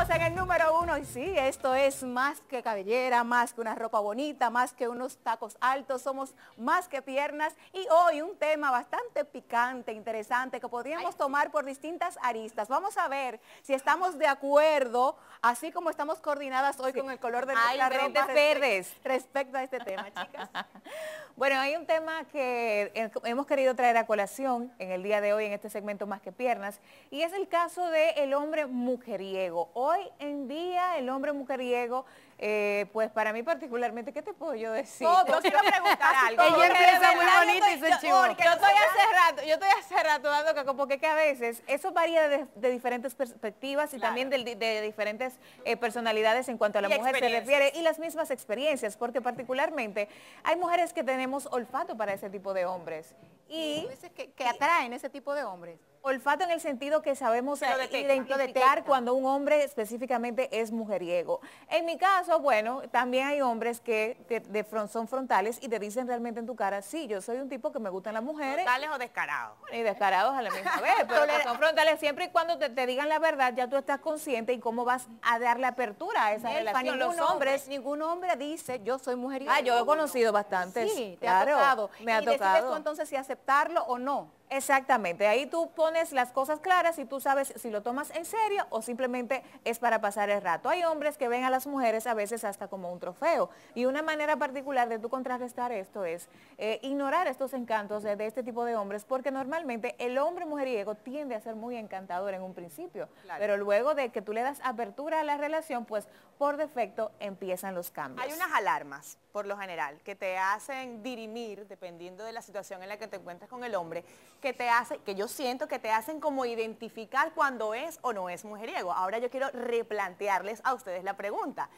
Estamos en el número 1 y sí, esto es más que cabellera, más que una ropa bonita, más que unos tacos altos, somos más que piernas y hoy un tema bastante picante, interesante, que podríamos tomar por distintas aristas. Vamos a ver si estamos de acuerdo, así como estamos coordinadas hoy con el color de la ropa respecto a este tema, chicas. Bueno, hay un tema que hemos querido traer a colación en el día de hoy en este segmento Más que Piernas y es el caso del hombre mujeriego. Hoy en día el hombre mujeriego, pues para mí particularmente, ¿qué te puedo yo decir? Oh, yo quiero preguntar algo. Ella empieza muy bonita y se chivó. Yo estoy hace rato dando caco, porque es que a veces eso varía de diferentes perspectivas y también de diferentes personalidades en cuanto a la mujer se refiere y las mismas experiencias, porque particularmente hay mujeres que tenemos olfato para ese tipo de hombres y que atraen ese tipo de hombres. Olfato en el sentido que sabemos identificar cuando un hombre específicamente es mujeriego. En mi caso, bueno, también hay hombres que son frontales y te dicen realmente en tu cara, sí, yo soy un tipo que me gustan las mujeres. ¿Frontales o descarados? Bueno, y descarados a la misma vez, pero que son frontales siempre y cuando te digan la verdad, ya tú estás consciente y cómo vas a darle apertura a esa relación. Ningún hombre dice, yo soy mujeriego. Ah, yo he conocido bastantes. Sí, claro, me ha tocado. Y decides tú entonces si aceptarlo o no. Exactamente, ahí tú pones las cosas claras y tú sabes si lo tomas en serio o simplemente es para pasar el rato. Hay hombres que ven a las mujeres a veces hasta como un trofeo y una manera particular de tú contrarrestar esto es ignorar estos encantos de este tipo de hombres, porque normalmente el hombre mujeriego tiende a ser muy encantador en un principio, pero luego de que tú le das apertura a la relación, pues por defecto empiezan los cambios. Hay unas alarmas, por lo general, que te hacen dirimir, dependiendo de la situación en la que te encuentras con el hombre, que yo siento que te hacen como identificar cuando es o no es mujeriego. Ahora yo quiero replantearles a ustedes la pregunta.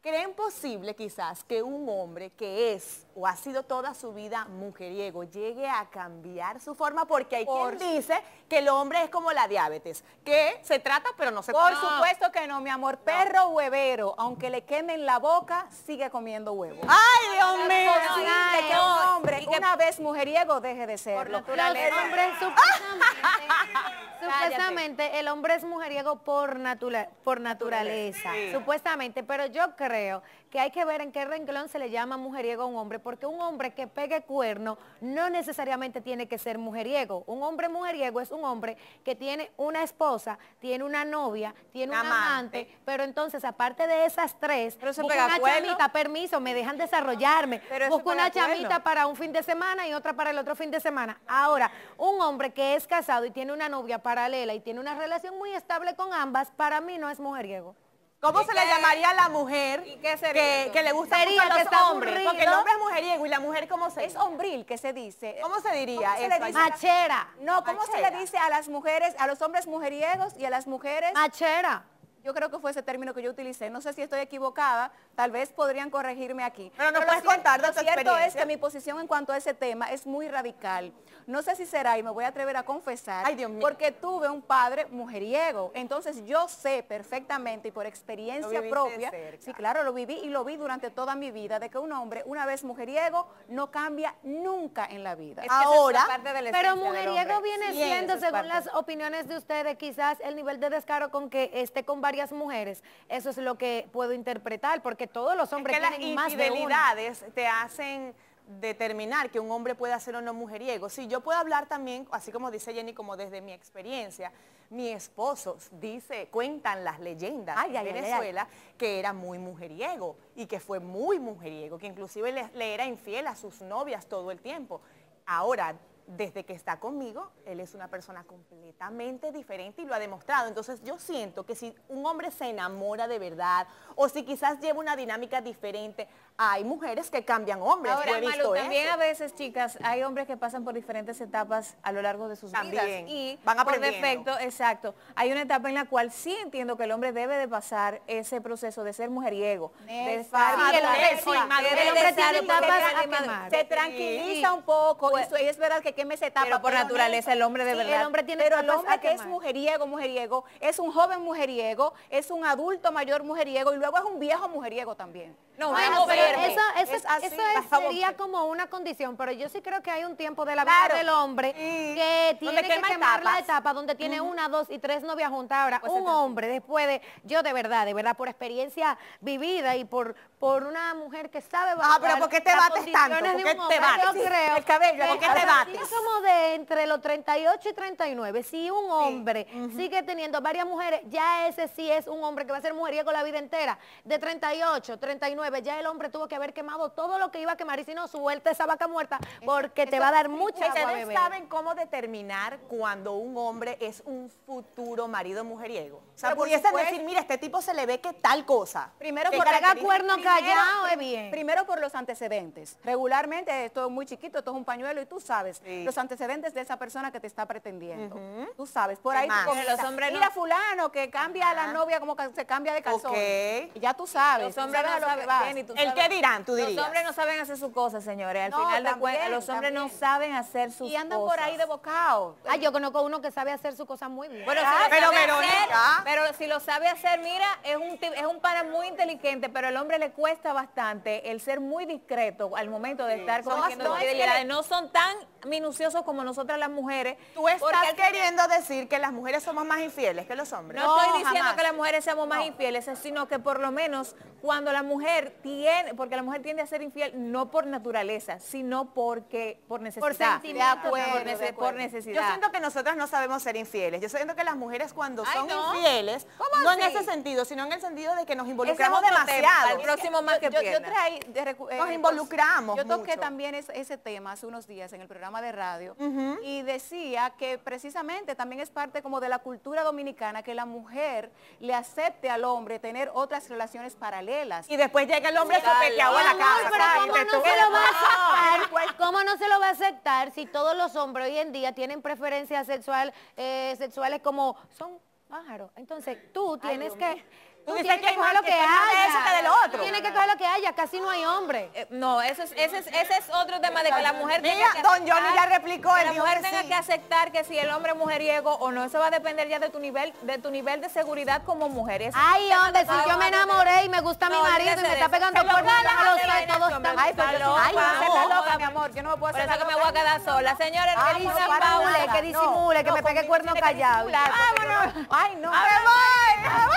¿Creen posible quizás que un hombre que es o ha sido toda su vida mujeriego llegue a cambiar su forma? Porque hay quien dice que el hombre es como la diabetes, que se trata pero no se trata. Por supuesto que no, mi amor. Perro huevero, aunque le quemen la boca, sigue comiendo huevos. ¡Ay, Dios mío! Es que un hombre una vez mujeriego deje de serlo. Por naturaleza. El hombre supuestamente el hombre es mujeriego por naturaleza. Sí. Supuestamente, pero yo creo que hay que ver en qué renglón se le llama mujeriego a un hombre, porque un hombre que pegue cuerno no necesariamente tiene que ser mujeriego. Un hombre mujeriego es un hombre que tiene una esposa, tiene una novia, tiene un amante, pero entonces aparte de esas tres, busca una chamita, permiso, me dejan desarrollarme, busca una chamita para un fin de semana y otra para el otro fin de semana. Ahora, un hombre que es casado y tiene una novia paralela y tiene una relación muy estable con ambas, para mí no es mujeriego. ¿Cómo se le llamaría a la mujer que le gusta mucho a los hombres? Porque el hombre es mujeriego y la mujer, ¿cómo se dice? Es hombril, que se dice. ¿Cómo se diría eso? Machera. No, ¿cómo se le dice a las mujeres, a los hombres mujeriegos y a las mujeres? Machera. Yo creo que fue ese término que yo utilicé. No sé si estoy equivocada, tal vez podrían corregirme aquí. Pero nos puedes contar de tu experiencia. Lo cierto es que mi posición en cuanto a ese tema es muy radical. No sé si será, y me voy a atrever a confesar, ay, Dios mío, porque tuve un padre mujeriego. Entonces yo sé perfectamente y por experiencia propia, sí, claro, lo viví y lo vi durante toda mi vida, de que un hombre una vez mujeriego no cambia nunca en la vida. Ahora, pero mujeriego viene siendo, según las opiniones de ustedes, quizás el nivel de descaro con que esté combatiendo mujeres, eso es lo que puedo interpretar, porque todos los hombres tienen más de una. Infidelidades te hacen determinar que un hombre puede ser o no mujeriego. Sí, yo puedo hablar también, así como dice Jenny, como desde mi experiencia. Mi esposo dice, cuentan las leyendas de Venezuela que era muy mujeriego y que fue muy mujeriego, que inclusive le era infiel a sus novias todo el tiempo. Ahora, desde que está conmigo, él es una persona completamente diferente y lo ha demostrado. Entonces yo siento que si un hombre se enamora de verdad o si quizás lleva una dinámica diferente, hay mujeres que cambian hombres. Ahora, Malu, también a veces, chicas, hay hombres que pasan por diferentes etapas a lo largo de sus vidas. Y van aprendiendo. Por defecto, exacto. Hay una etapa en la cual sí entiendo que el hombre debe de pasar ese proceso de ser mujeriego. De estar madurez. El hombre tiene etapas a quemar. Se tranquiliza un poco. Y es verdad que se queme esa etapa. Pero por naturaleza el hombre de verdad. El hombre tiene que es mujeriego, es un joven mujeriego, es un adulto mayor mujeriego y luego es un viejo mujeriego también. No, no, eso sería como una condición, pero yo sí creo que hay un tiempo de la vida del hombre que tiene que quemar la etapa donde tiene una, dos y tres novias juntas. Ahora, un hombre después de, yo de verdad, por experiencia vivida y por una mujer que sabe bajar. Ah, pero ¿por qué te bates tanto? ¿Por qué te bates? Yo creo el cabello, ¿por qué te bates? Si somos de entre los 38 y 39, si un hombre sigue teniendo varias mujeres, ya ese sí es un hombre que va a ser mujeriego la vida entera. De 38, 39, ya el hombre tuvo que haber quemado todo lo que iba a quemar y si no, suelta esa vaca muerta porque te va a dar mucha agua a beber. ¿Ustedes saben cómo determinar cuando un hombre es un futuro marido mujeriego? O sea, pudiesen decir, mira, este tipo se le ve que tal cosa. Primero porque haga cuerno callado es bien. Primero por los antecedentes. Regularmente esto es muy chiquito, esto es un pañuelo y tú sabes los antecedentes de esa persona que te está pretendiendo. Tú sabes, por ahí tú comienzas, los hombres mira fulano que cambia a la novia como que se cambia de calzón. Y ya tú sabes. Los hombres no saben el qué dirán, tú dirías. Los hombres no saben hacer sus cosas, señores. Al final de cuentas, los hombres no saben hacer sus cosas. Y andan por ahí de bocado. Ah, yo conozco uno que sabe hacer sus cosas muy bien. Bueno, pero Verónica. Pero si lo sabe hacer, mira, es un pana muy inteligente, pero al hombre le cuesta bastante el ser muy discreto al momento de estar cometiendo infidelidades. No son tan minuciosos como nosotras las mujeres. Tú estás queriendo decir que las mujeres somos más infieles que los hombres. No estoy diciendo que las mujeres seamos más infieles, sino que por lo menos cuando la mujer tiene, porque la mujer tiende a ser infiel no por naturaleza, sino porque por necesidad. Por sentimiento, por necesidad. Yo siento que nosotras no sabemos ser infieles. Yo siento que las mujeres cuando son infieles, no en ese sentido, sino en el sentido de que nos involucramos demasiado. Al próximo Más que Piernas. Nos involucramos. Yo toqué también ese tema hace unos días en el programa de radio y decía que precisamente también es parte como de la cultura dominicana que la mujer le acepte al hombre tener otras relaciones paralelas. Y después llega el hombre sopequeado a la casa. ¿Cómo no se lo va a aceptar si todos los hombres hoy en día tienen preferencias sexuales como son pájaros? Entonces tú tienes Tú dices que coger lo que haya, tienes que coger lo que haya, casi no hay hombre. No, ese es otro tema de que la mujer tenga que aceptar, don Johnny ya replicó el que aceptar que si el hombre es mujeriego o no, eso va a depender ya de tu nivel de seguridad como mujer. Ay, hombre, si yo me enamoré y me gusta mi marido y me está pegando por mí, no lo sé, todos están loca, mi amor, yo no me puedo hacer. Por eso que me voy a quedar sola, señores, que disimule, que me pegue cuerno callado. Ay, no, me voy.